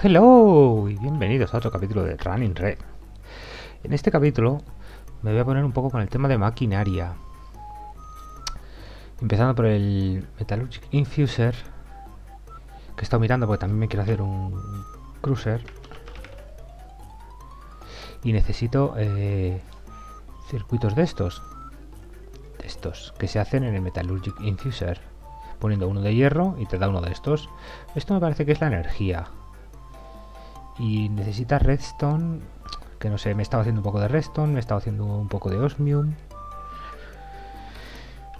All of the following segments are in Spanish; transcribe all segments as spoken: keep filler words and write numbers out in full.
Hello y bienvenidos a otro capítulo de Running Red. En este capítulo me voy a poner un poco con el tema de maquinaria, empezando por el Metallurgic Infuser, que he estado mirando porque también me quiero hacer un Cruiser y necesito eh, circuitos de estos de estos que se hacen en el Metallurgic Infuser, poniendo uno de hierro y te da uno de estos. Esto me parece que es la energía y necesita Redstone, que no sé, me estaba haciendo un poco de Redstone, me estaba haciendo un poco de Osmium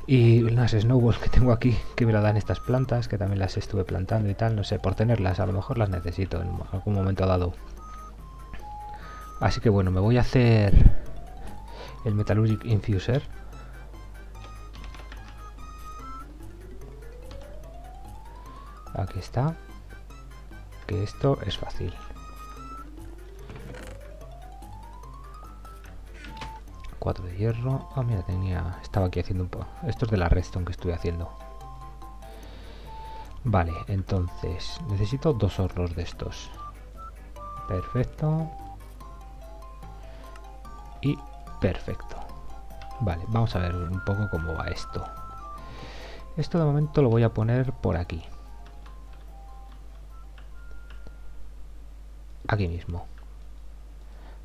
y unas snowballs que tengo aquí, que me la dan estas plantas, que también las estuve plantando y tal, no sé, por tenerlas a lo mejor las necesito en algún momento dado. Así que bueno, me voy a hacer el Metallurgic Infuser. Aquí está, que esto es fácil. Cuatro de hierro. Ah, mira, tenía. Estaba aquí haciendo un poco. Esto es de la redstone que estoy haciendo. Vale, entonces necesito dos hornos de estos. Perfecto. Y perfecto. Vale, vamos a ver un poco cómo va esto. Esto de momento lo voy a poner por aquí. Aquí mismo.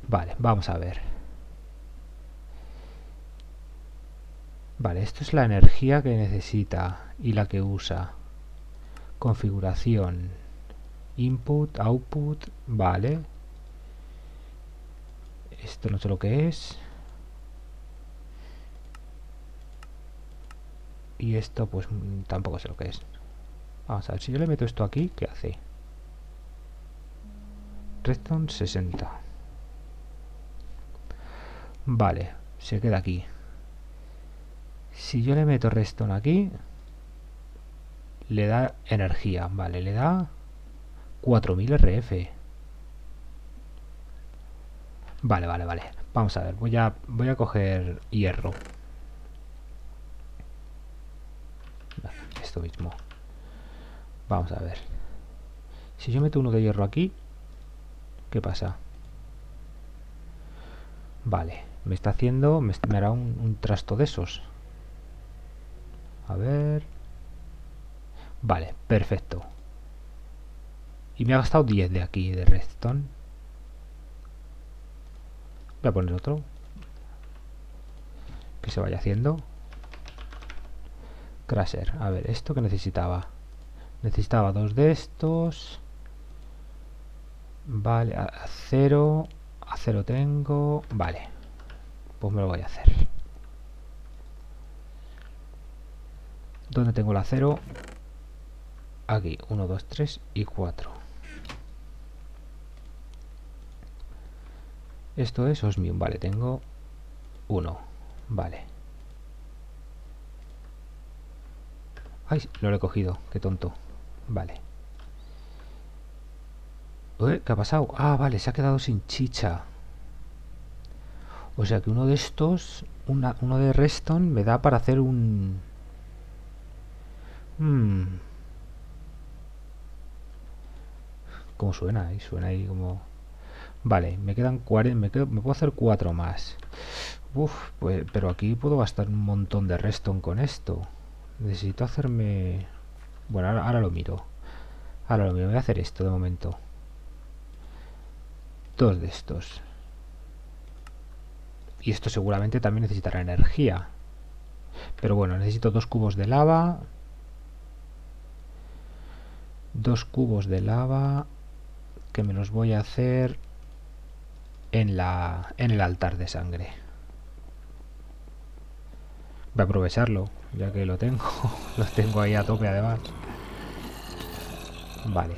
Vale, vamos a ver. Vale, esto es la energía que necesita y la que usa. Configuración. Input, output, vale. Esto no sé lo que es. Y esto pues tampoco sé lo que es. Vamos a ver, si yo le meto esto aquí, ¿qué hace? Redstone sesenta. Vale, se queda aquí. Si yo le meto redstone aquí, le da energía. Vale, le da cuatro mil R F. Vale, vale, vale. Vamos a ver, voy a, voy a coger hierro. Vale, esto mismo. Vamos a ver. Si yo meto uno de hierro aquí, ¿qué pasa? Vale, me está haciendo, me, me hará un, un trasto de esos. A ver. Vale, perfecto. Y me ha gastado diez de aquí, de redstone. Voy a poner otro. Que se vaya haciendo. Crusher. A ver, ¿esto que necesitaba? Necesitaba dos de estos. Vale, acero. Acero tengo. Vale. Pues me lo voy a hacer. ¿Dónde tengo el acero? Aquí. uno, dos, tres y cuatro. Esto es osmium. Vale, tengo uno. Vale. Ay, no lo he cogido. Qué tonto. Vale. ¿Qué ha pasado? Ah, vale, se ha quedado sin chicha. O sea que uno de estos, una, uno de redstone me da para hacer un... Hmm. ¿Cómo suena ahí? Suena ahí como... Vale, me quedan cuarenta, me, quedo, me puedo hacer cuatro más. Uf, pues, pero aquí puedo gastar un montón de redstone con esto. Necesito hacerme... Bueno, ahora, ahora lo miro. Ahora lo miro, voy a hacer esto de momento. Dos de estos. Y esto seguramente también necesitará energía. Pero bueno, necesito dos cubos de lava. Dos cubos de lava. Que me los voy a hacer en la. en el altar de sangre. Voy a aprovecharlo, ya que lo tengo. Lo tengo ahí a tope además. Vale.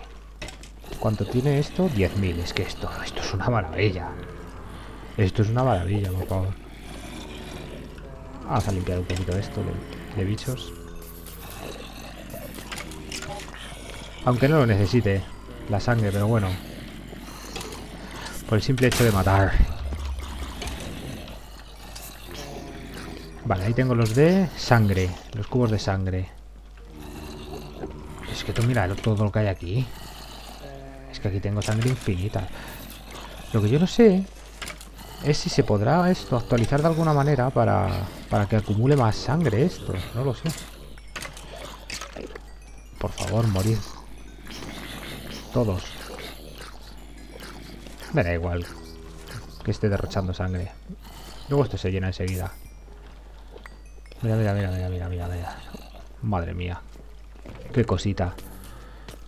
¿Cuánto tiene esto? diez mil. Es que esto, esto es una maravilla. Esto es una maravilla, por favor. Vamos a limpiar un poquito esto de, de bichos. Aunque no lo necesite la sangre, pero bueno. Por el simple hecho de matar. Vale, ahí tengo los de sangre. Los cubos de sangre. Es que tú mira todo lo que hay aquí. Es que aquí tengo sangre infinita. Lo que yo no sé es si se podrá esto actualizar de alguna manera para, para que acumule más sangre esto. No lo sé. Por favor, morir. Todos. Me da igual que esté derrochando sangre. Luego esto se llena enseguida. Mira, mira, mira, mira, mira, mira, mira. Madre mía. Qué cosita.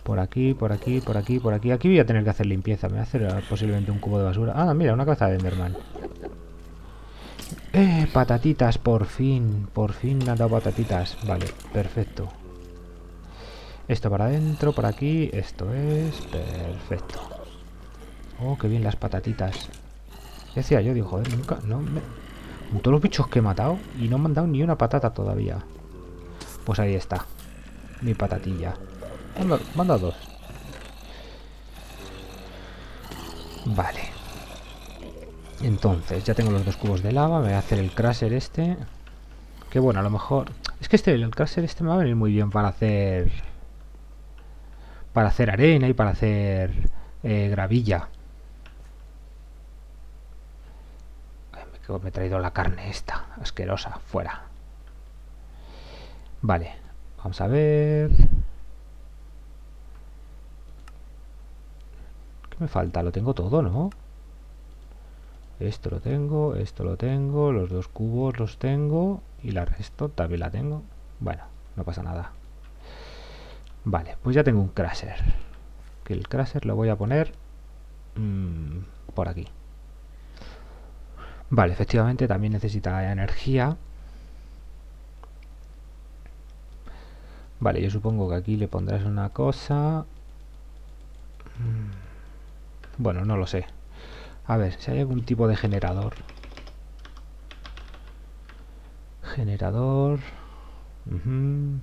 Por aquí, por aquí, por aquí, por aquí. Aquí voy a tener que hacer limpieza. Me voy a hacer posiblemente un cubo de basura. Ah, mira, una cabeza de Enderman. Eh, patatitas, por fin. Por fin me han dado patatitas. Vale, perfecto. Esto para adentro, por aquí. Esto es perfecto. Oh, qué bien las patatitas. ¿Qué hacía yo? Digo, joder, nunca... No me... Con todos los bichos que he matado y no me han dado ni una patata todavía. Pues ahí está. Mi patatilla. Manda dos. Vale. Entonces, ya tengo los dos cubos de lava. Me voy a hacer el crusher este. Que bueno, a lo mejor... Es que este, el crusher este me va a venir muy bien para hacer... Para hacer arena y para hacer eh, gravilla. Ay, me, me he traído la carne esta. Asquerosa. Fuera. Vale. Vamos a ver... Me falta, lo tengo todo, ¿no? Esto lo tengo, esto lo tengo, los dos cubos los tengo y la resto también la tengo. Bueno, no pasa nada. Vale, pues ya tengo un crusher. Que el crusher lo voy a poner mmm, por aquí. Vale, efectivamente también necesita energía. Vale, yo supongo que aquí le pondrás una cosa... Mmm. Bueno, no lo sé. A ver, si hay algún tipo de generador. Generador. Uh-huh.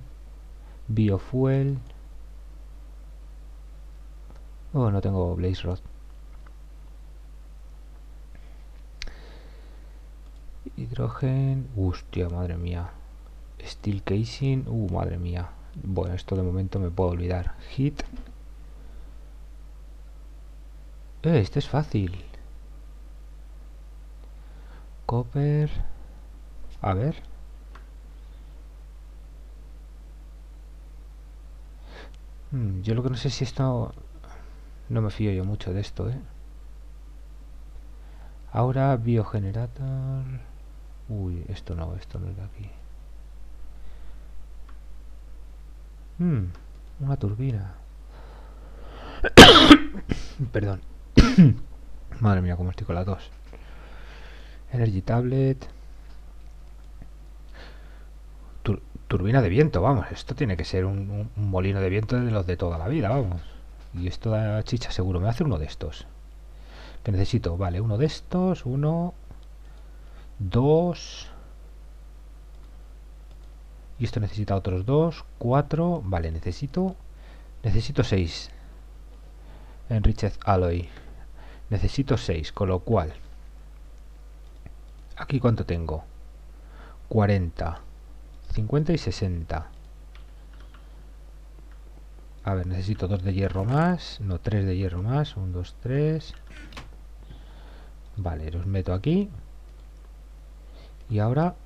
Biofuel. Oh, no tengo Blaze Rod. Hidrógeno. Hostia, madre mía. Steel casing. Uh, madre mía. Bueno, esto de momento me puedo olvidar. Heat. Eh, este es fácil. Copper. A ver. Hmm, yo lo que no sé si esto... No me fío yo mucho de esto, ¿eh? Ahora, biogenerator... Uy, esto no, esto no es de aquí. Hmm, una turbina. Perdón. Madre mía, como estoy con las dos. Energy Tablet. Tur turbina de viento, vamos. Esto tiene que ser un, un molino de viento de los de toda la vida, vamos. Y esto da chicha, seguro. Me hace uno de estos. Que necesito, vale, uno de estos. Uno. Dos. Y esto necesita otros dos. Cuatro. Vale, necesito. Necesito seis. Enriched alloy. Necesito seis, con lo cual... ¿Aquí cuánto tengo? cuarenta, cincuenta y sesenta. A ver, necesito dos de hierro más. No, tres de hierro más. uno, dos, tres. Vale, los meto aquí. Y ahora...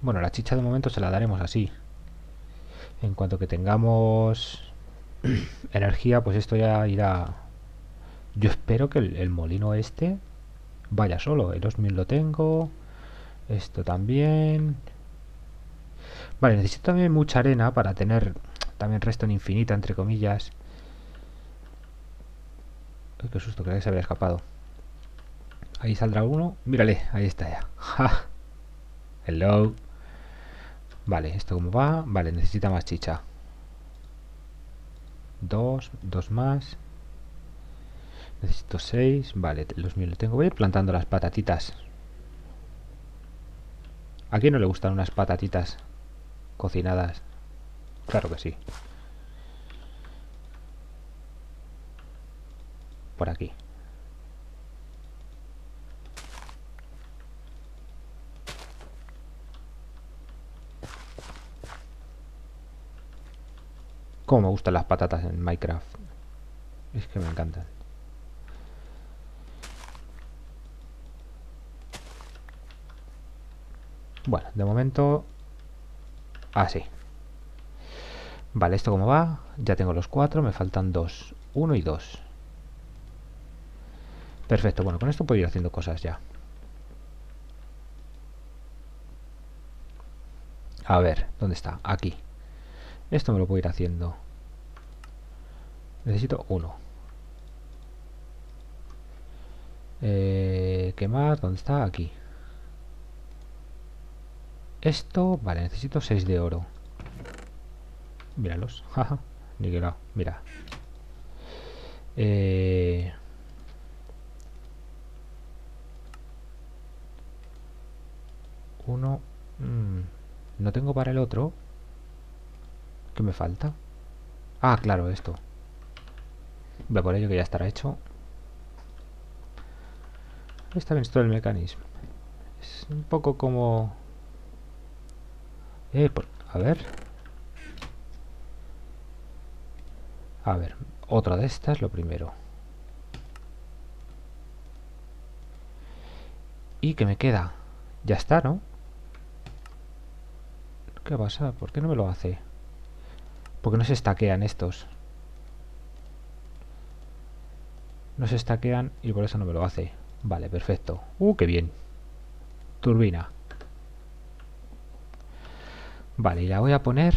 Bueno, la chicha de momento se la daremos así. En cuanto que tengamos... energía, pues esto ya irá. Yo espero que el, el molino este vaya solo. El Osmium lo tengo. Esto también. Vale, necesito también mucha arena para tener también Redstone infinita, entre comillas. Ay, qué susto, creía que se había escapado. Ahí saldrá uno. Mírale, ahí está ya. Ja. Hello. Vale, esto como va. Vale, necesita más chicha. Dos, dos más. Necesito seis. Vale, los míos los tengo. Voy a ir plantando las patatitas. ¿A quién no le gustan unas patatitas cocinadas? Claro que sí. Por aquí. Cómo me gustan las patatas en Minecraft. Es que me encantan. Bueno, de momento... así. Vale, ¿esto cómo va? Ya tengo los cuatro, me faltan dos. Uno y dos. Perfecto, bueno, con esto puedo ir haciendo cosas ya. A ver, ¿dónde está? Aquí. Esto me lo puedo ir haciendo. Necesito uno. Eh, ¿Qué más? ¿Dónde está? Aquí. Esto, vale, necesito seis de oro. Míralos, jaja, niquelado, mira. Eh... Uno. Mm. No tengo para el otro. ¿Qué me falta? Ah, claro, esto. Voy a por ello que ya estará hecho. Está bien esto del mecanismo. Es un poco como... Eh, por... A ver. A ver, otra de estas, lo primero. ¿Y qué me queda? Ya está, ¿no? ¿Qué pasa? ¿Por qué no me lo hace? Porque no se stackean estos. No se stackean y por eso no me lo hace. Vale, perfecto. ¡Uh, qué bien! Turbina. Vale, y la voy a poner...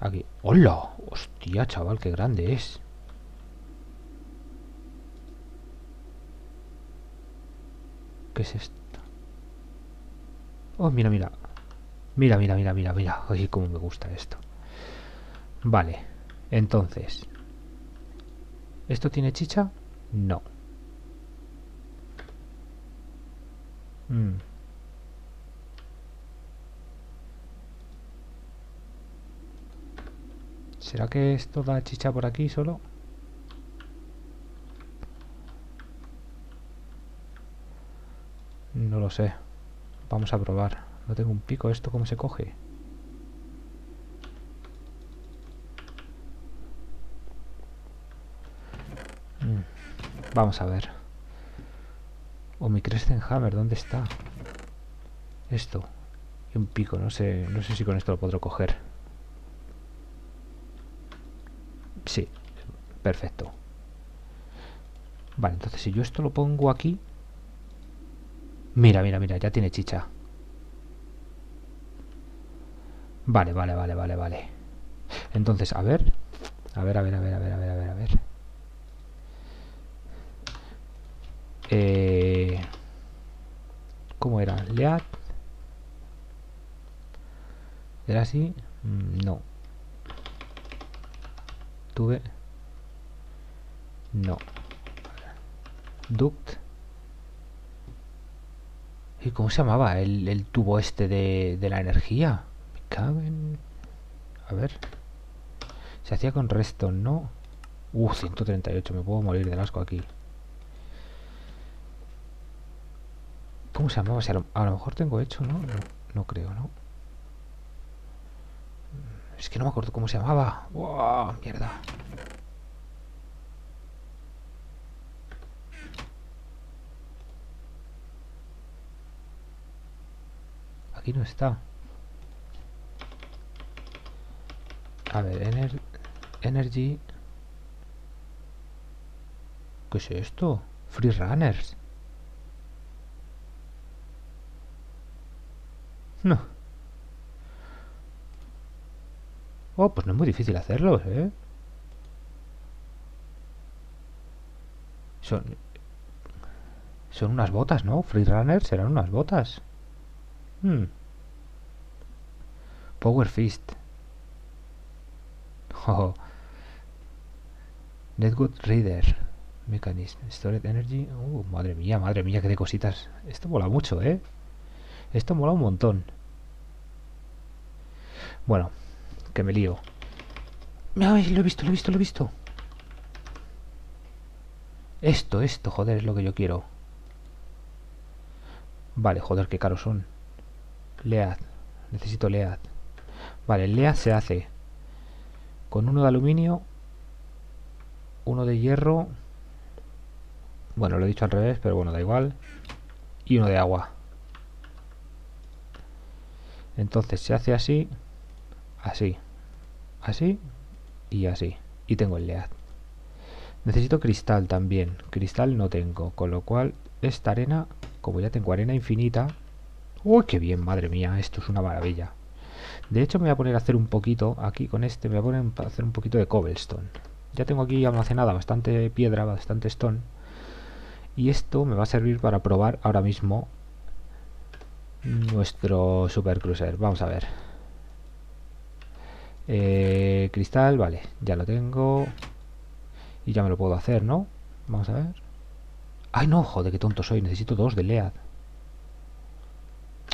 aquí. ¡Hola! ¡Hostia, chaval! ¡Qué grande es! ¿Qué es esto? Oh, mira, mira. Mira, mira, mira, mira, mira. Oye, cómo me gusta esto. Vale, entonces. ¿Esto tiene chicha? No. Mm. ¿Será que esto da chicha por aquí solo? No lo sé. Vamos a probar. No tengo un pico. ¿Esto cómo se coge? Mm. Vamos a ver. O oh, mi Crescent Hammer. ¿Dónde está? Esto. Y un pico. No sé, no sé si con esto lo podré coger. Sí. Perfecto. Vale, entonces si yo esto lo pongo aquí... Mira, mira, mira, ya tiene chicha. Vale, vale, vale, vale, vale. Entonces, a ver. A ver, a ver, a ver, a ver, a ver, a ver, a ver. Eh, ¿Cómo era? Lead. ¿Era así? No. Tuve. No. Duct. ¿Y cómo se llamaba el, el tubo este de, de la energía? Me caben... A ver... Se hacía con Redstone, ¿no? Uh, ciento treinta y ocho, me puedo morir de asco aquí. ¿Cómo se llamaba? Si a, lo, a lo mejor tengo hecho, ¿no? ¿no? No creo, ¿no? Es que no me acuerdo cómo se llamaba. ¡Wow! ¡Mierda! Aquí no está. A ver, ener Energy. ¿Qué es esto? Free Runners. No. Oh, pues no es muy difícil hacerlos, ¿eh? Son... son unas botas, ¿no? Free Runners serán unas botas. Hmm. Power fist. Oh. Netgood reader mechanism. Stored energy. Uh, madre mía, madre mía, qué de cositas. Esto mola mucho, ¿eh? Esto mola un montón. Bueno, que me lío. Ay, lo he visto, lo he visto, lo he visto. Esto, esto, joder, es lo que yo quiero. Vale, joder, qué caros son. Lead, necesito lead. Vale, el L E A se hace con uno de aluminio, uno de hierro, bueno, lo he dicho al revés, pero bueno, da igual, y uno de agua. Entonces se hace así, así, así y así. Y tengo el lead. Necesito cristal también. Cristal no tengo, con lo cual esta arena, como ya tengo arena infinita... ¡Uy, qué bien! Madre mía, esto es una maravilla. De hecho me voy a poner a hacer un poquito, aquí con este me voy a poner a hacer un poquito de cobblestone. Ya tengo aquí almacenada bastante piedra, bastante stone. Y esto me va a servir para probar ahora mismo nuestro super cruiser. Vamos a ver. Eh, cristal, vale, ya lo tengo. Y ya me lo puedo hacer, ¿no? Vamos a ver. ¡Ay, no! Joder, qué tonto soy. Necesito dos de Lead.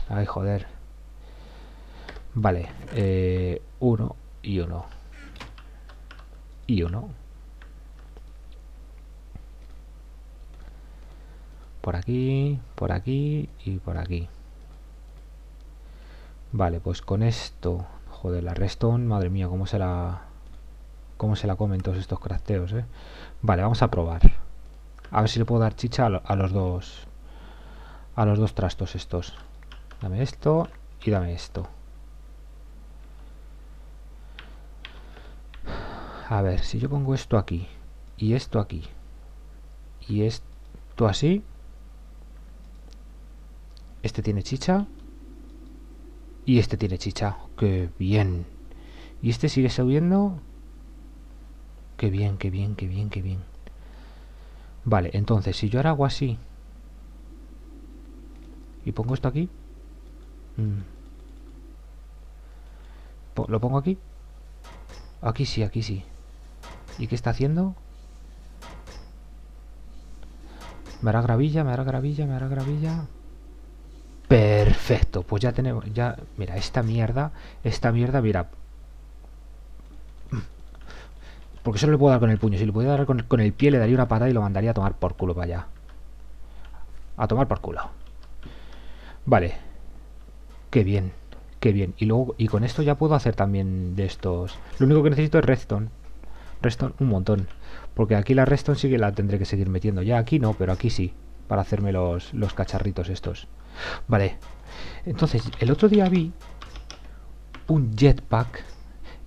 ¡Ay, joder! Vale, eh, uno y uno. Y uno. Por aquí, por aquí y por aquí. Vale, pues con esto... Joder, la Redstone, madre mía, cómo se la... Cómo se la comen todos estos crafteos, ¿eh? Vale, vamos a probar. A ver si le puedo dar chicha a, lo, a los dos... A los dos trastos estos. Dame esto y dame esto. A ver, si yo pongo esto aquí, y esto aquí, y esto así... Este tiene chicha... Y este tiene chicha. ¡Qué bien! Y este sigue subiendo. ¡Qué bien, qué bien, qué bien, qué bien! Vale, entonces, si yo ahora hago así... Y pongo esto aquí... Mm. ¿Lo pongo aquí? Aquí sí, aquí sí. ¿Y qué está haciendo? Me hará gravilla, me hará gravilla, me hará gravilla... Perfecto, pues ya tenemos, ya, mira, esta mierda, esta mierda, mira. Porque solo le puedo dar con el puño, si le pudiera dar con, con el pie le daría una patada y lo mandaría a tomar por culo para allá. A tomar por culo. Vale. Qué bien, qué bien. Y luego, y con esto ya puedo hacer también de estos. Lo único que necesito es redstone. Redstone un montón. Porque aquí la redstone sí que la tendré que seguir metiendo. Ya aquí no, pero aquí sí. Para hacerme los, los cacharritos estos. Vale, entonces el otro día vi un jetpack.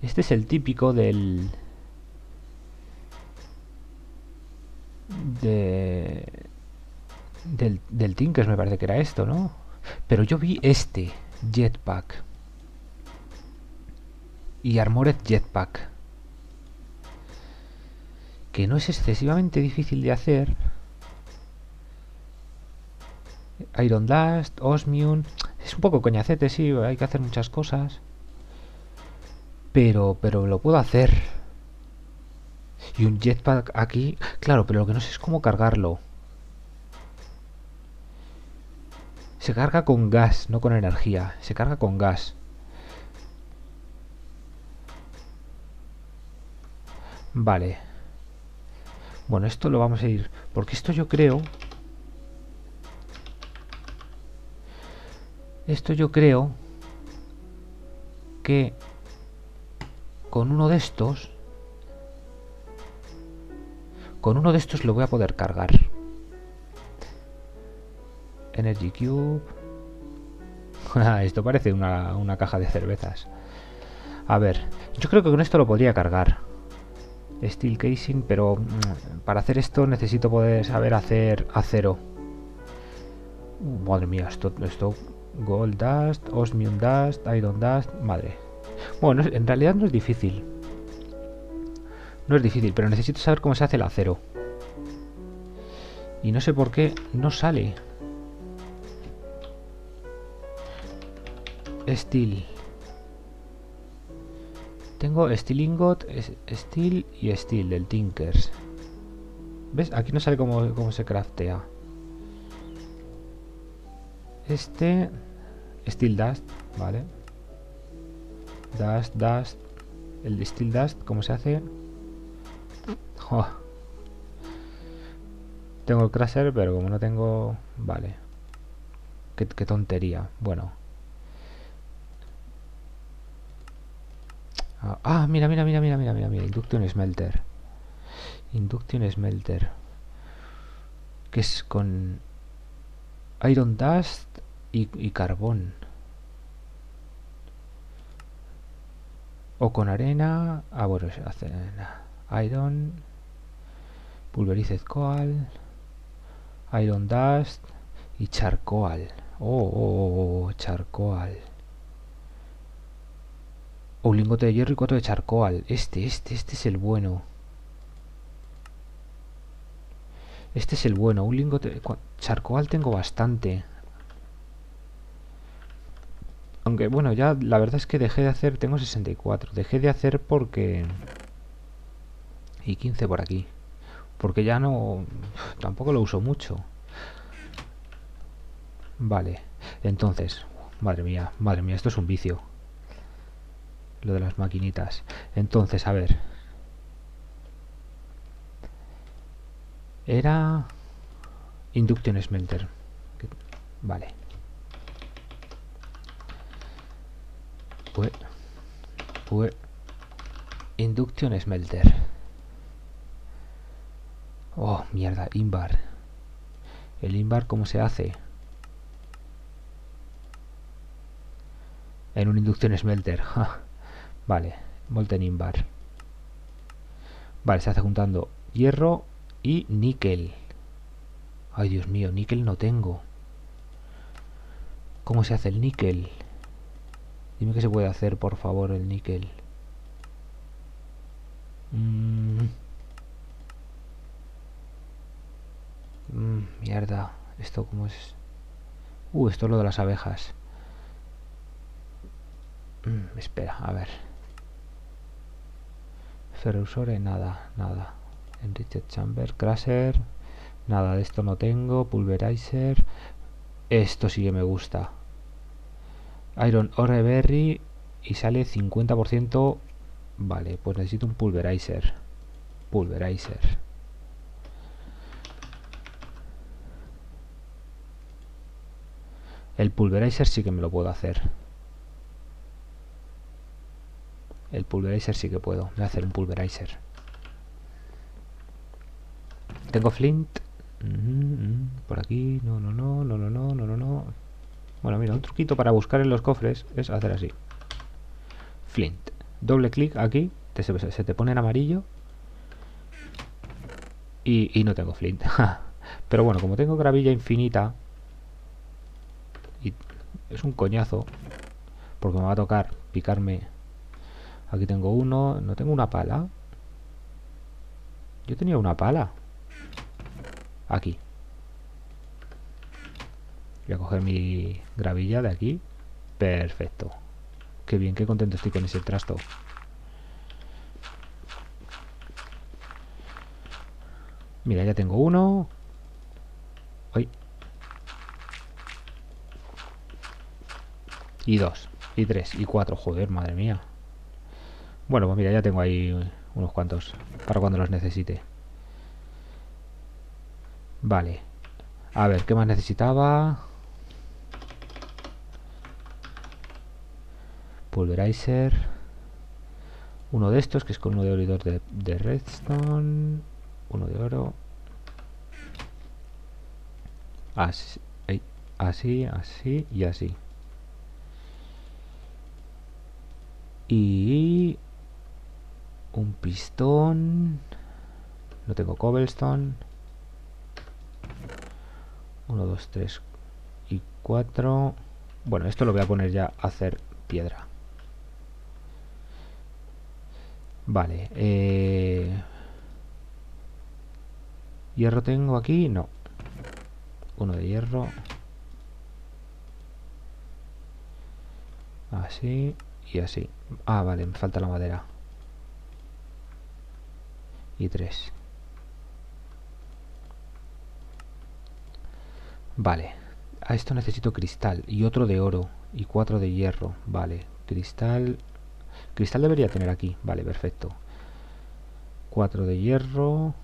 Este es el típico del de, del, del Tinkers, me parece que era esto, ¿no? Pero yo vi este jetpack y Armored jetpack, que no es excesivamente difícil de hacer. Iron Dust, Osmium... Es un poco coñacete, sí, hay que hacer muchas cosas. Pero, pero lo puedo hacer. Y un jetpack aquí... Claro, pero lo que no sé es cómo cargarlo. Se carga con gas, no con energía. Se carga con gas. Vale. Bueno, esto lo vamos a ir... Porque esto yo creo... Esto yo creo que con uno de estos, con uno de estos lo voy a poder cargar. Energy Cube. Esto parece una, una caja de cervezas. A ver, yo creo que con esto lo podría cargar. Steel casing, pero para hacer esto necesito poder saber hacer acero. Madre mía, esto... esto Gold Dust, Osmium Dust, Iron Dust, madre. Bueno, en realidad no es difícil. No es difícil, pero necesito saber cómo se hace el acero. Y no sé por qué no sale. Steel. Tengo Steel Ingot, Steel y Steel del Tinkers. ¿Ves? Aquí no sale cómo, cómo se craftea. Este... Steel Dust, vale. Dust, Dust... El Steel Dust, ¿cómo se hace? Oh. Tengo el Crusher, pero como no tengo... Vale. Qué, qué tontería. Bueno. Ah, mira, mira, mira, mira, mira, mira, mira, Induction Smelter. Induction Smelter. Que es con Iron Dust y, y carbón. O con arena. Ah, bueno, hace arena. Iron. Pulverized Coal. Iron Dust. Y Charcoal. Oh, oh, oh, Charcoal. O un lingote de hierro y cuatro de Charcoal. Este, este, este es el bueno. Este es el bueno. Un lingote de Charcoal tengo bastante. Aunque bueno, ya la verdad es que dejé de hacer. Tengo sesenta y cuatro. Dejé de hacer porque... Y quince por aquí. Porque ya no... Tampoco lo uso mucho. Vale. Entonces... Madre mía, madre mía. Esto es un vicio. Lo de las maquinitas. Entonces, a ver. Era... Induction Smelter. Vale. Pues, pues, Induction Smelter. Oh, mierda, Invar. ¿El Invar cómo se hace? En un Induction Smelter. Ja. Vale, Molten Invar. Vale, se hace juntando hierro y níquel. Ay, Dios mío, níquel no tengo. ¿Cómo se hace el níquel? Dime que se puede hacer, por favor, el níquel. Mm. Mm, mierda. Esto como es... Uh, esto es lo de las abejas. Mm, espera, a ver. Ferrusore, nada, nada. Enriched Chamber, Crusher. Nada, de esto no tengo. Pulverizer. Esto sí que me gusta. Iron Ore Berry y sale cincuenta por ciento. Vale, pues necesito un Pulverizer. Pulverizer. El Pulverizer sí que me lo puedo hacer. El Pulverizer sí que puedo. Voy a hacer un Pulverizer. Tengo Flint. Mm-hmm. Por aquí. No, no, no, no, no, no, no, no, no. Bueno, mira, un truquito para buscar en los cofres es hacer así. Flint. Doble clic aquí, te, se te pone en amarillo. Y, y no tengo Flint. Pero bueno, como tengo gravilla infinita... Y es un coñazo. Porque me va a tocar picarme... Aquí tengo uno. No tengo una pala. Yo tenía una pala. Aquí. Voy a coger mi gravilla de aquí. Perfecto. Qué bien, qué contento estoy con ese trasto. Mira, ya tengo uno. Ay. Y dos, y tres, y cuatro. Joder, madre mía. Bueno, pues mira, ya tengo ahí unos cuantos para cuando los necesite. Vale. A ver, ¿qué más necesitaba? Pulverizer. Uno de estos, que es con uno de oro y dos de, de redstone. Uno de oro. Así, así, así y así. Y... un pistón. No tengo cobblestone. Uno, dos, tres y cuatro. Bueno, esto lo voy a poner ya a hacer piedra. Vale, eh... ¿hierro tengo aquí? No. Uno de hierro. Así y así. Ah, vale, me falta la madera. Y tres. Vale. A esto necesito cristal. Y otro de oro. Y cuatro de hierro. Vale. Cristal... Cristal debería tener aquí. Vale, perfecto. Cuatro de hierro.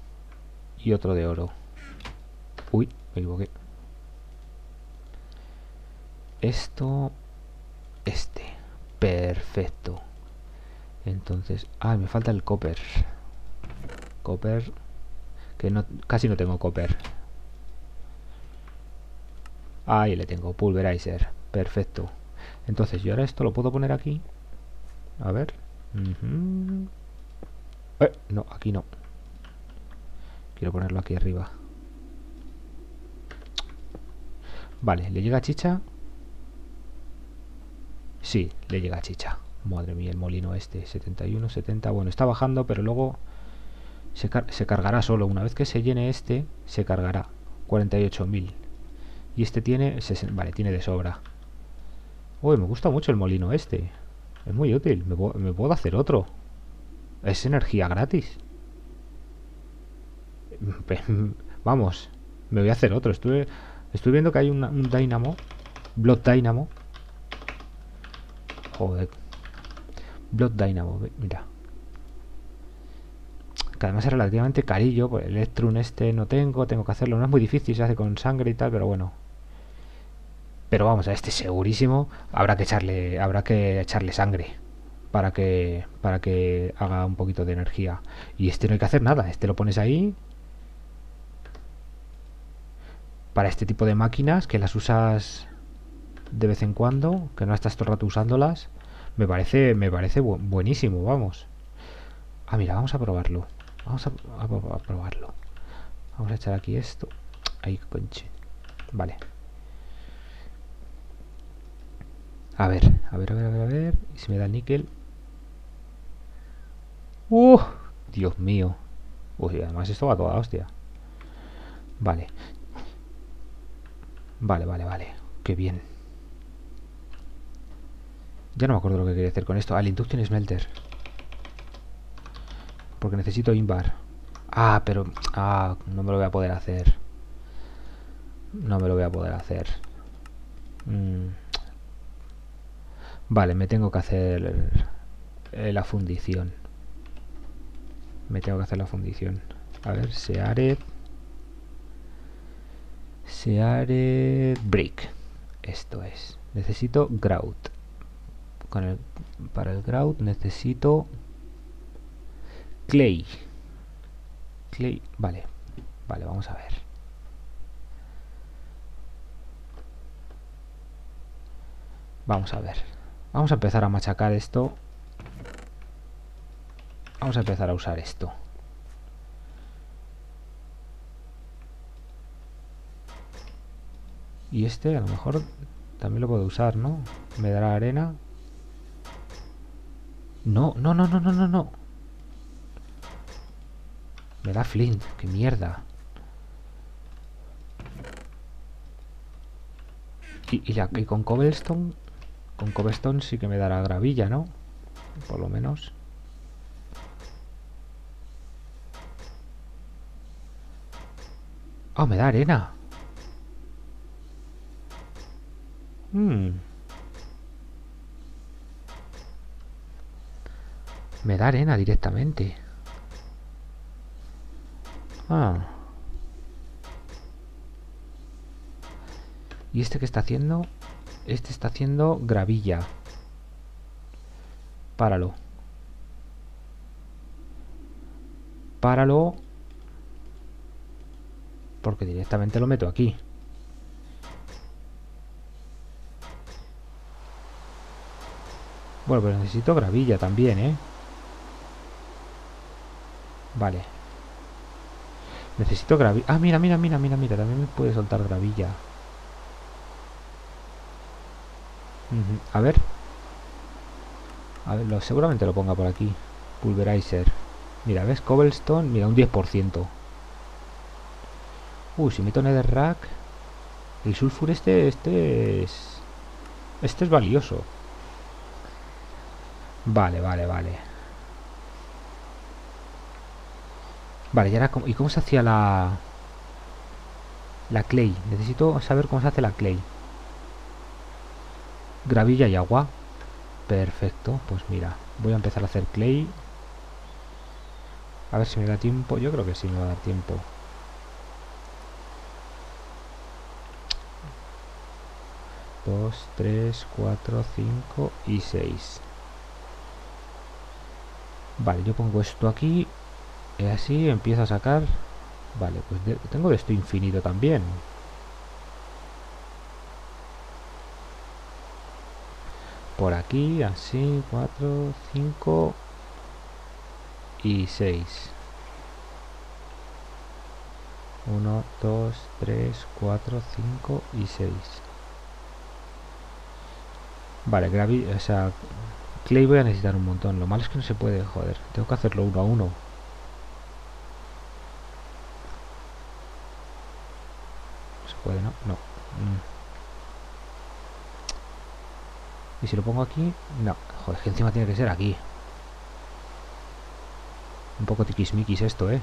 Y otro de oro. Uy, me equivoqué. Esto... Este. Perfecto. Entonces, ah, me falta el copper. Copper, que no, casi no tengo copper. Ahí le tengo, Pulverizer. Perfecto. Entonces, yo ahora esto lo puedo poner aquí. A ver. Uh-huh. eh, no, aquí no. Quiero ponerlo aquí arriba. Vale, ¿le llega chicha? Sí, le llega chicha. Madre mía, el molino este. setenta y uno, setenta. Bueno, está bajando, pero luego se, car se cargará solo. Una vez que se llene este, se cargará. cuarenta y ocho mil. Y este tiene... Vale, tiene de sobra. Uy, me gusta mucho el molino este. Es muy útil. Me, me puedo hacer otro. Es energía gratis. Vamos. Me voy a hacer otro. Estuve, estoy viendo que hay una, un dynamo. Blood Dynamo. Joder. Blood Dynamo. Mira. Que además es relativamente carillo. Pues el Electrum este no tengo. Tengo que hacerlo. No es muy difícil. Se hace con sangre y tal. Pero bueno. Pero vamos, a este segurísimo. Habrá que echarle, habrá que echarle sangre. Para que, para que haga un poquito de energía. Y este no hay que hacer nada. Este lo pones ahí. Para este tipo de máquinas que las usas de vez en cuando, que no estás todo el rato usándolas, me parece, me parece buenísimo, vamos. Ah, mira, vamos a probarlo. Vamos a, a, a probarlo. Vamos a echar aquí esto. Ahí, conche. Vale. A ver, a ver, a ver, a ver, a ver. Y si me da níquel. ¡Uh! Dios mío. Uy, además esto va toda hostia. Vale. Vale, vale, vale. Qué bien. Ya no me acuerdo lo que quería hacer con esto. Ah, el Induction Smelter. Porque necesito Invar. Ah, pero... Ah, no me lo voy a poder hacer. No me lo voy a poder hacer. Mm. Vale, me tengo que hacer la fundición. Me tengo que hacer la fundición. A ver, Seared... Seared Brick. Esto es. Necesito Grout. Con el, para el Grout necesito Clay. Clay. Vale. Vale, vamos a ver. Vamos a ver. Vamos a empezar a machacar esto. Vamos a empezar a usar esto. Y este a lo mejor también lo puedo usar, ¿no? Me dará arena. No, no, no, no, no, no, no. Me da flint, qué mierda. Y, y, la, y con cobblestone. Con cobblestone sí que me dará gravilla, ¿no? Por lo menos. Ah, oh, me da arena. Hmm. Me da arena directamente. Ah. ¿Y este qué está haciendo? Este está haciendo gravilla. Páralo. Páralo. Porque directamente lo meto aquí. Bueno, pero necesito gravilla también, ¿eh? Vale. Necesito gravilla. Ah, mira, mira, mira, mira, mira. También me puede soltar gravilla. Uh-huh. A ver. A ver, lo, seguramente lo ponga por aquí. Pulverizer. Mira, ¿ves? Cobblestone. Mira, un diez por ciento. Uh, si meto netherrack. El sulfur este, este es... Este es valioso. Vale, vale, vale. Vale, y ahora, ¿y cómo se hacía la... La clay? Necesito saber cómo se hace la clay. Gravilla y agua. Perfecto, pues mira. Voy a empezar a hacer clay. A ver si me da tiempo. Yo creo que sí me va a dar tiempo. dos, tres, cuatro, cinco y seis. Vale, yo pongo esto aquí. Y así empiezo a sacar. Vale, pues de, tengo de esto infinito también. Por aquí, así, cuatro, cinco y seis. uno, dos, tres, cuatro, cinco y seis. Vale, gravi, o sea, clay voy a necesitar un montón. Lo malo es que no se puede, joder. Tengo que hacerlo uno a uno. No se puede, ¿no? No. Mm. ¿Y si lo pongo aquí? No. Joder, que encima tiene que ser aquí. Un poco tiquismiquis esto, ¿eh?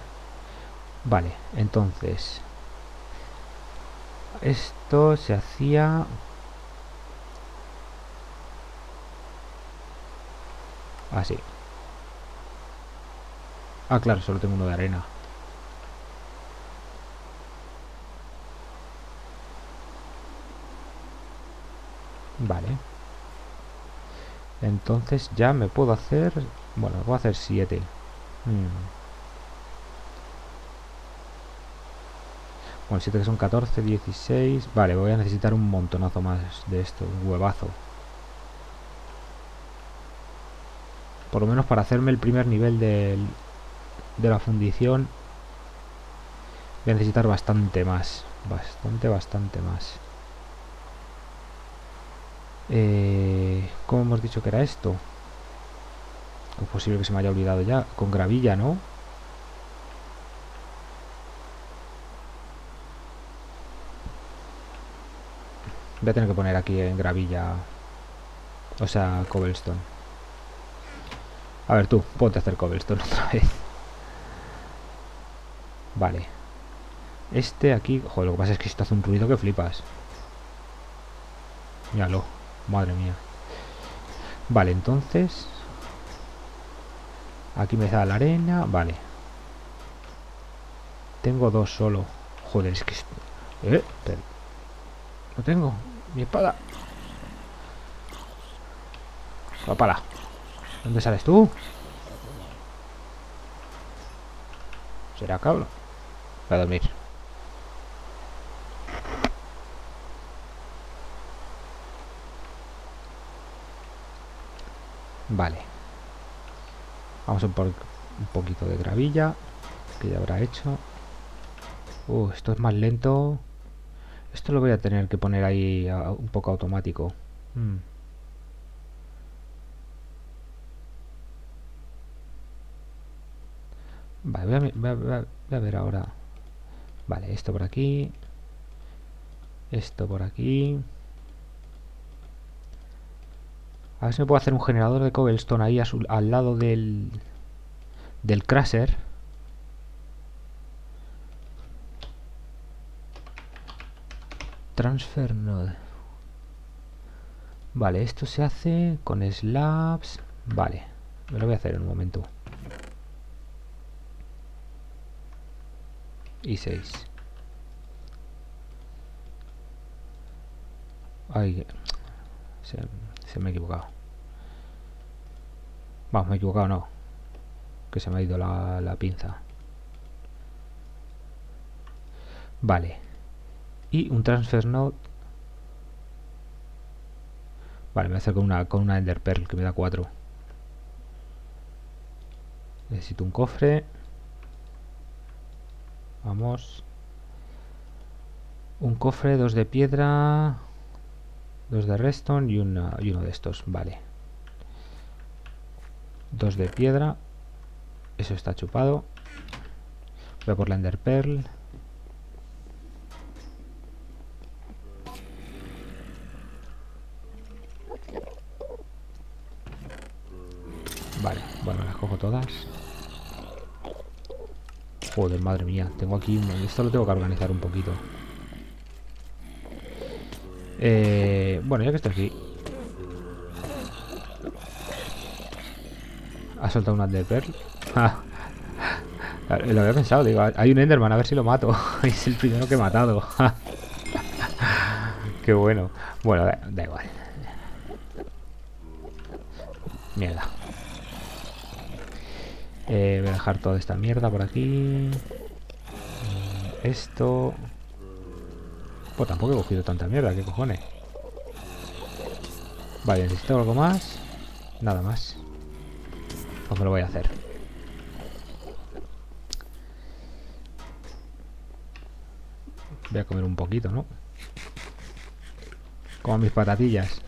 Vale, entonces... Esto se hacía... Así. Ah, claro, solo tengo uno de arena. Vale. Entonces ya me puedo hacer... Bueno, voy a hacer siete. Hmm. Bueno, siete que son catorce, dieciséis... Vale, voy a necesitar un montonazo más de esto, un huevazo. Por lo menos para hacerme el primer nivel del, de la fundición. Voy a necesitar bastante más. Bastante, bastante más. Eh, ¿Cómo hemos dicho que era esto? Es posible que se me haya olvidado ya. Con gravilla, ¿no? Voy a tener que poner aquí en gravilla. O sea, cobblestone. A ver tú, ponte a hacer cobblestone otra vez. Vale. Este aquí... Joder, lo que pasa es que esto hace un ruido que flipas. Míralo. Madre mía. Vale, entonces... Aquí me da la arena. Vale. Tengo dos solo. Joder, es que... ¿Eh? No tengo. Mi espada. Va para. ¿Dónde sales tú? ¿Será cablo? Voy a dormir. Vale. Vamos a por un poquito de gravilla. Que ya habrá hecho. Uh, esto es más lento. Esto lo voy a tener que poner ahí un poco automático. Hmm. Vale, voy a, voy, a, voy a ver ahora. Vale, esto por aquí. Esto por aquí. A ver si me puedo hacer un generador de cobblestone ahí su, al lado del del crusher. Transfer node. Vale, esto se hace con slabs. Vale, me lo voy a hacer en un momento. Y seis. Ay, se, se me ha equivocado. Vamos, me he equivocado, no. Que se me ha ido la, la pinza. Vale. Y un transfer node. Vale, me voy a hacer con una, con una Ender Pearl que me da cuatro. Necesito un cofre. Vamos. Un cofre, dos de piedra, dos de redstone y, una, y uno de estos. Vale. Dos de piedra. Eso está chupado. Voy a por la Ender Pearl. Vale, bueno, las cojo todas. Joder, madre mía, tengo aquí... Esto lo tengo que organizar un poquito. Eh, bueno, ya que estoy aquí... Ha soltado una de Pearl. Lo había pensado, digo, hay un Enderman, a ver si lo mato. Es el primero que he matado. Qué bueno. Bueno, da, da igual. Mierda. Eh, voy a dejar toda esta mierda por aquí. Esto... Pues tampoco he cogido tanta mierda, ¿qué cojones? Vale, necesito algo más. Nada más. Pues me lo voy a hacer. Voy a comer un poquito, ¿no? Como mis patatillas.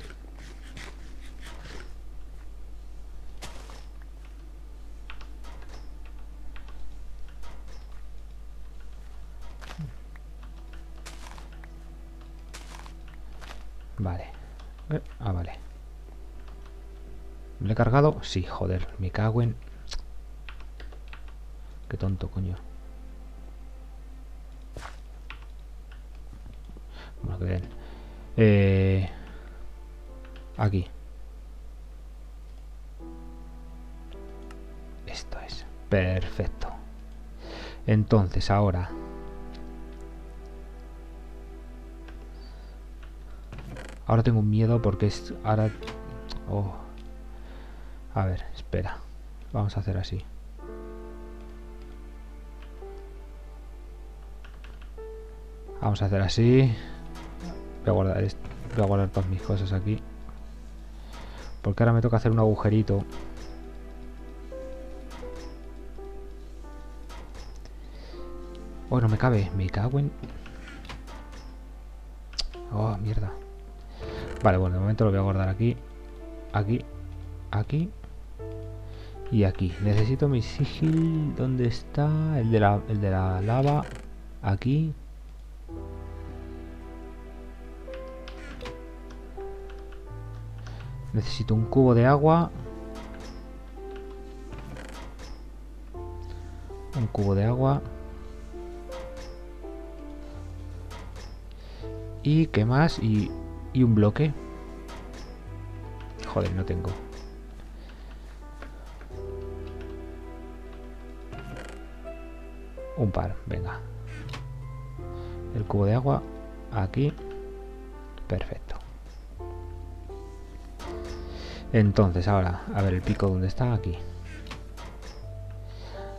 Vale. Eh, ah, vale. ¿Me lo he cargado? Sí, joder. Me cago en... Qué tonto, coño. Bueno, que bien. Eh, aquí. Esto es. Perfecto. Entonces, ahora... Ahora tengo un miedo porque es... Ahora... Oh. A ver, espera. Vamos a hacer así. Vamos a hacer así. Voy a guardar esto. Voy a guardar todas mis cosas aquí. Porque ahora me toca hacer un agujerito. Oh, no me cabe. Me cago en... Oh, mierda. Vale, bueno, de momento lo voy a guardar aquí. Aquí. Aquí. Y aquí. Necesito mi sigil. ¿Dónde está? El de la, el de la lava. Aquí. Necesito un cubo de agua. Un cubo de agua. ¿Y qué más? Y, y un bloque. Joder, no tengo. Un par, venga. El cubo de agua aquí. Perfecto. Entonces, ahora, a ver el pico dónde está, aquí.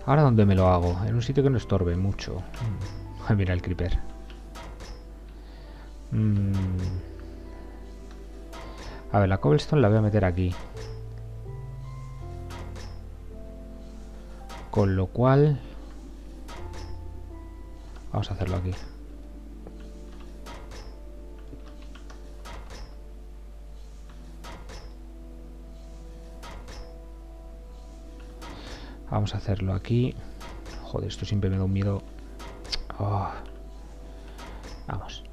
Ahora, ¿dónde me lo hago? En un sitio que no estorbe mucho. Mm. Mira el creeper. Mm. A ver, la cobblestone la voy a meter aquí. Con lo cual... Vamos a hacerlo aquí. Vamos a hacerlo aquí. Joder, esto siempre me da un miedo. Oh. Vamos.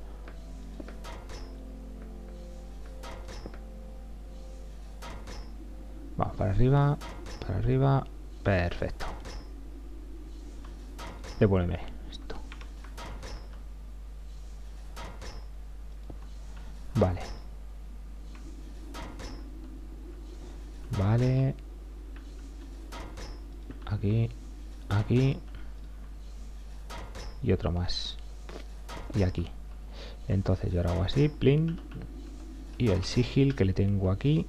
Vamos para arriba. Para arriba. Perfecto. Devuélveme esto. Vale. Vale. Aquí, aquí y otro más y aquí. Entonces yo ahora hago así, plin, y el sigil que le tengo aquí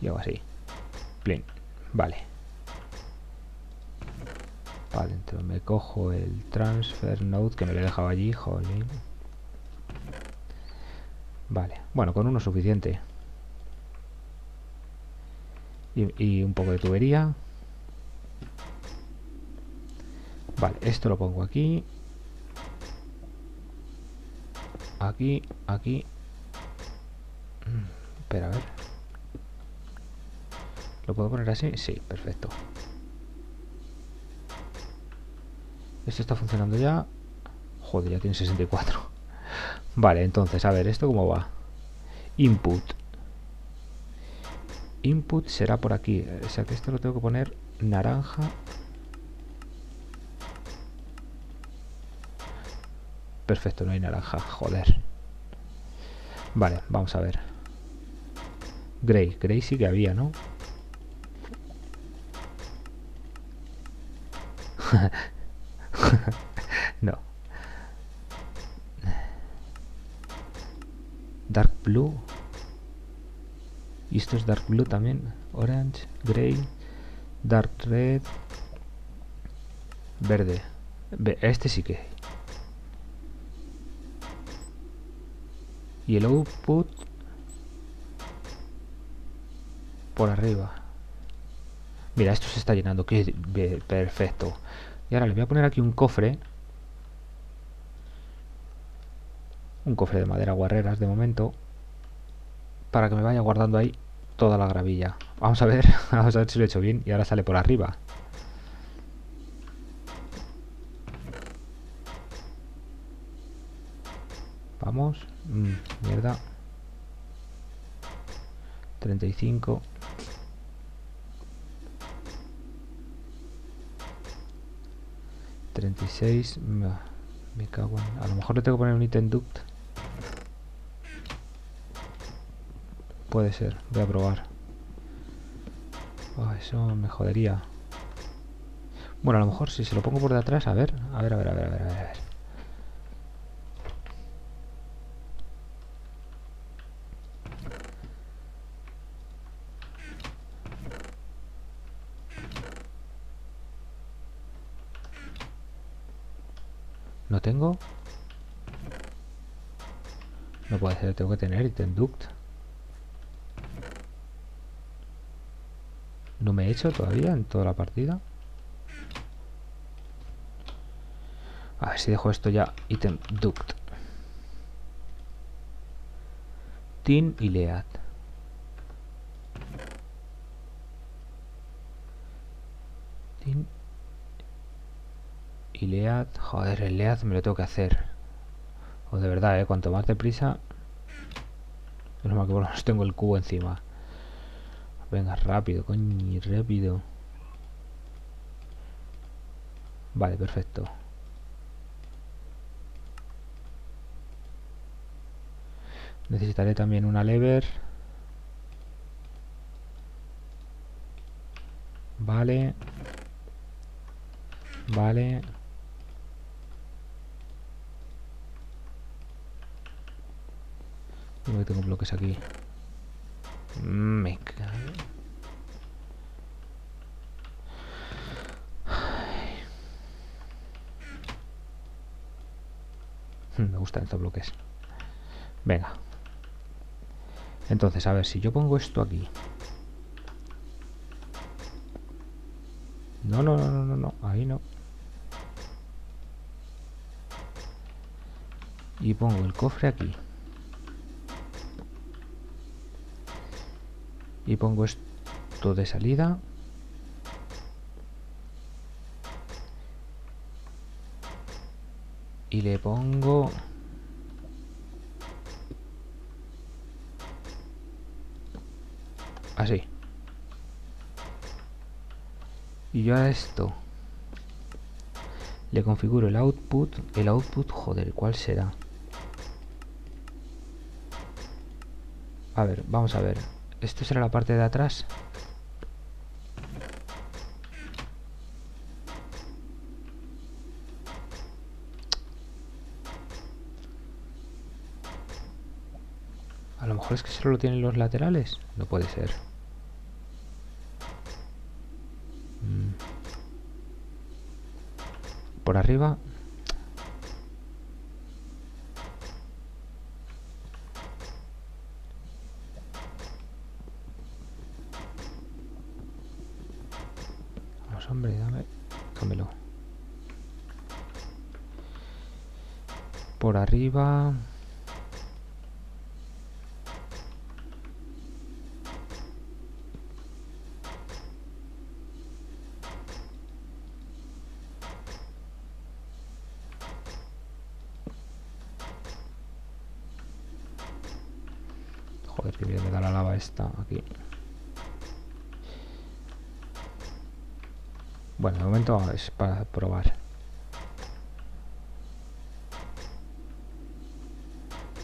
y hago así, plin. Vale, vale, entonces me cojo el transfer node que me lo he dejado allí, jolín. Vale, bueno, con uno es suficiente. Y, y un poco de tubería. Vale, esto lo pongo aquí. Aquí, aquí. Espera, a ver. ¿Lo puedo poner así? Sí, perfecto. Esto está funcionando ya. Joder, ya tiene sesenta y cuatro. Vale, entonces, a ver, ¿esto cómo va? Input. Input será por aquí, o sea que esto lo tengo que poner naranja. Perfecto, no hay naranja, joder. Vale, vamos a ver. Grey, grey sí que había, ¿no? No. Dark blue. ¿Y esto es Dark Blue también? orange, grey, dark red, verde. Este sí que. Y el output por arriba. Mira, esto se está llenando, que perfecto. Y ahora le voy a poner aquí un cofre. Un cofre de madera guarreras de momento, para que me vaya guardando ahí toda la gravilla. Vamos a ver, vamos a ver si lo he hecho bien. Y ahora sale por arriba. Vamos. Mm, mierda. treinta y cinco. treinta y seis. Me cago en... A lo mejor le tengo que poner un item duct. Puede ser, voy a probar. Oh, eso me jodería. Bueno, a lo mejor si se lo pongo por detrás, a ver, a ver, a ver, a ver, a ver, a ver. No tengo. No puede ser, tengo que tener item duct. No me he hecho todavía en toda la partida. A ver si dejo esto ya. Item duct. Tin y lead. Tin y lead. Joder, el lead me lo tengo que hacer. O de verdad, eh. Cuanto más deprisa. Menos mal que por lo menos tengo el cubo encima. Venga, rápido, coño, rápido. Vale, perfecto. Necesitaré también una lever. Vale. Vale. Creo que tengo bloques aquí. Me cago. Me gustan estos bloques. Venga. Entonces, a ver, si yo pongo esto aquí. No, no, no, no, no, no. Ahí no. Y pongo el cofre aquí. Y pongo esto de salida. Y le pongo... Así. Y yo a esto le configuro el output. El output, joder, ¿cuál será? A ver, vamos a ver. ¿Esto será la parte de atrás? A lo mejor es que solo lo tienen los laterales. No puede ser. Por arriba. Hombre, dame, dámelo. Por arriba. Joder, que bien me da la lava esta aquí. Bueno, de momento es para probar.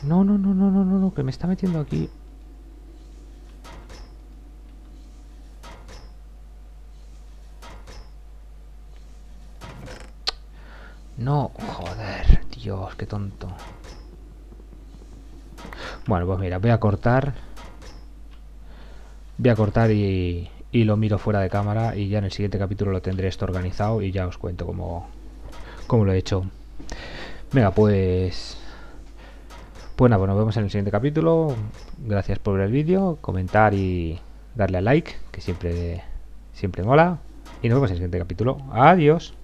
No, no, no, no, no, no, no, que me está metiendo aquí. No, joder, Dios, qué tonto. Bueno, pues mira, voy a cortar. Voy a cortar y, y lo miro fuera de cámara, y ya en el siguiente capítulo lo tendré esto organizado y ya os cuento cómo, cómo lo he hecho. Venga, pues... Bueno, pues nos vemos en el siguiente capítulo. Gracias por ver el vídeo, comentar y darle a like, que siempre, siempre mola. Y nos vemos en el siguiente capítulo. Adiós.